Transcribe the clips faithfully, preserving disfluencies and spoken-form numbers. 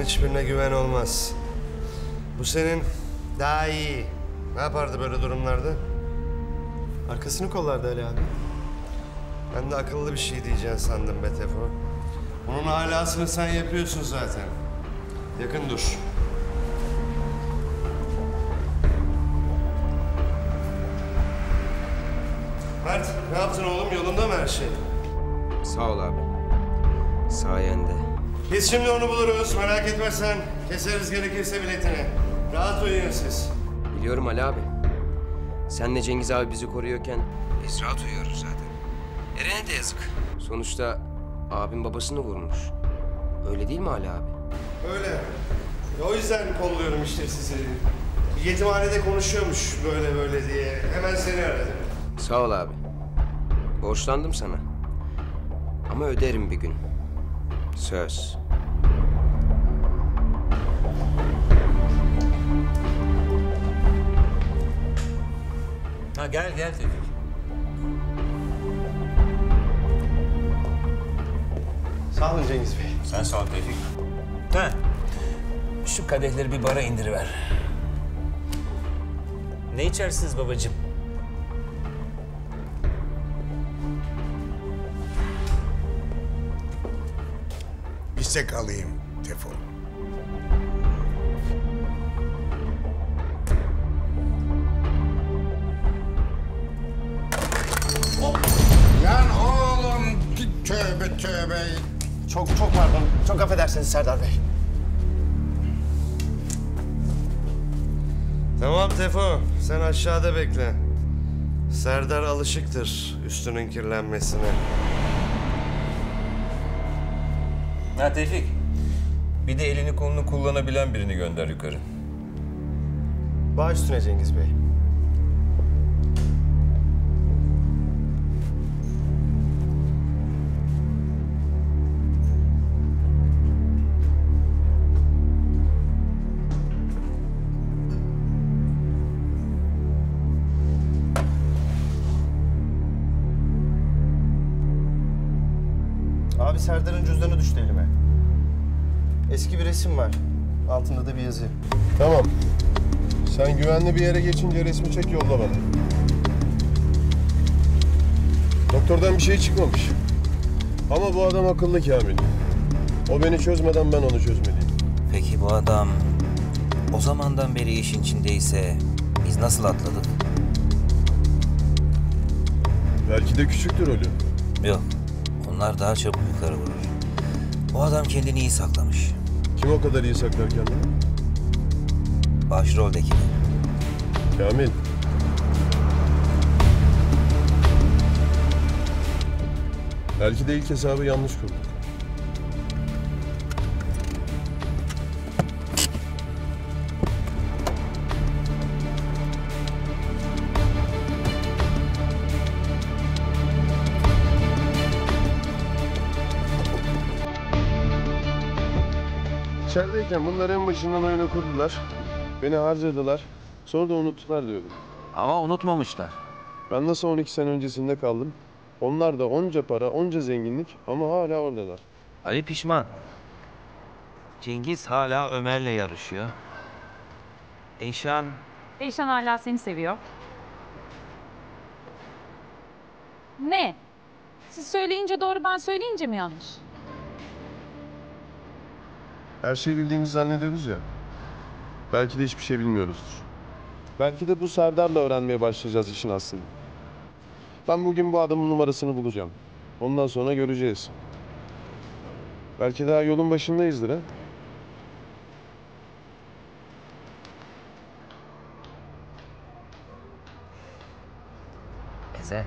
bunların hiçbirine güven olmaz. Bu senin daha iyi. Ne yapardı böyle durumlarda? Arkasını kollardı Ali abi. Ben de akıllı bir şey diyeceğim sandım be Tefo. Bunun alasını sen yapıyorsun zaten. Yakın dur. Mert, ne yaptın oğlum? Yolunda mı her şey? Sağ ol abi. Sayende. Biz şimdi onu buluruz. Merak etme sen. Keseriz gerekirse biletini. Rahat uyuyun siz. Biliyorum Ali abi. Senle Cengiz abi bizi koruyorken biz rahat uyuyoruz zaten. Eren'e de yazık. Sonuçta abim babasını vurmuş. Öyle değil mi Ali abi? Öyle. E o yüzden kolluyorum işte sizi. Yetimhanede konuşuyormuş böyle böyle diye. Hemen seni aradım. Sağ ol abi. Borçlandım sana. Ama öderim bir gün. Söz. Ha gel gel Tevfik. Sağ olun Cengiz Bey. Sen sağ ol Tevfik. Ha. Şu kadehleri bir bara indiriver. Ne içersiniz babacığım? Sek alayım Tefo. Hop. Lan oğlum git, tövbe tövbe. Çok çok pardon. Çok affedersiniz Serdar Bey. Tamam Tefo, sen aşağıda bekle. Serdar alışıktır üstünün kirlenmesine. Ha Tevfik, bir de elini kolunu kullanabilen birini gönder yukarı. Baş üstüne Cengiz Bey. Abi Serdar'ın cüzdanı düştü elime. Eski bir resim var. Altında da bir yazı. Tamam. Sen güvenli bir yere geçince resmi çek yolla bana. Doktordan bir şey çıkmamış. Ama bu adam akıllı Kamil. O beni çözmeden ben onu çözmeliyim. Peki bu adam o zamandan beri işin içindeyse biz nasıl atladık? Belki de küçüktür ölü. Yok. Onlar daha çabuk yukarı vurur. O adam kendini iyi saklamış. Kim o kadar iyi saklar kendini? Başroldeki. Kamil. Belki de ilk hesabı yanlış kurduk. İçerideyken bunlar en başından öyle kurdular, beni harcadılar, sonra da unuttular diyordum. Ama unutmamışlar. Ben nasıl on iki sene öncesinde kaldım, onlar da onca para, onca zenginlik ama hala oradalar. Ali pişman. Cengiz hala Ömer'le yarışıyor. Eyşan... Eyşan hala seni seviyor. Ne? Siz söyleyince doğru, ben söyleyince mi yanlış? Her şeyi bildiğimizi zannediyoruz ya. Belki de hiçbir şey bilmiyoruzdur. Belki de bu Serdar'la öğrenmeye başlayacağız işin aslında. Ben bugün bu adamın numarasını bulacağım. Ondan sonra göreceğiz. Belki daha yolun başındayızdır ha. Ezel.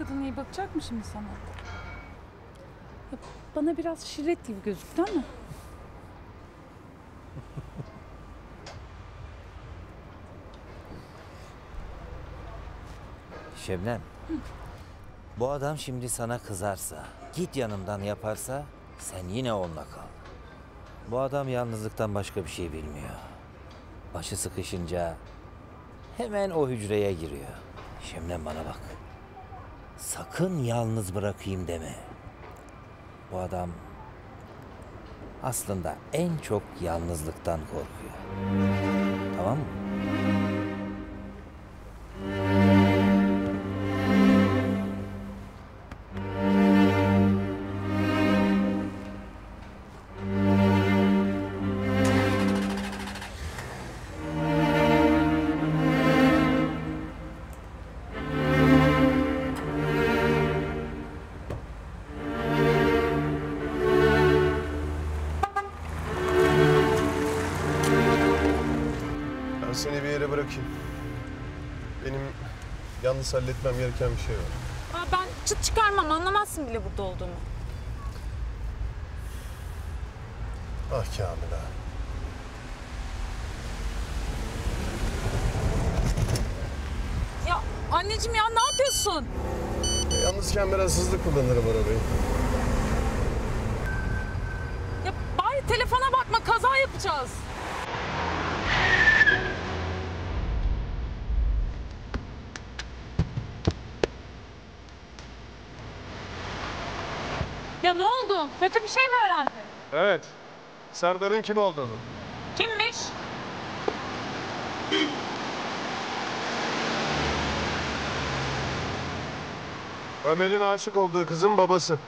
Kadın iyi bakacak mı şimdi sana? Ya bana biraz şirret gibi gözüktü ama. Şebnem, hı, bu adam şimdi sana kızarsa, git yanımdan yaparsa sen yine onunla kal. Bu adam yalnızlıktan başka bir şey bilmiyor. Başı sıkışınca hemen o hücreye giriyor. Şebnem bana bak, sakın yalnız bırakayım deme. Bu adam aslında en çok yalnızlıktan korkuyor. Tamam mı? Yalnız halletmem gereken bir şey var. Aa, ben çıt çıkarmam, anlamazsın bile burada olduğumu. Ah Kamil ha. Ya anneciğim ya, ne yapıyorsun? E, yalnızken biraz hızlı kullanırım arabayı. Ya bari telefona bakma, kaza yapacağız. Ya ne oldu? Kötü bir şey mi öğrendin? Evet. Serdar'ın kim olduğunu. Kimmiş? Ömer'in aşık olduğu kızın babası.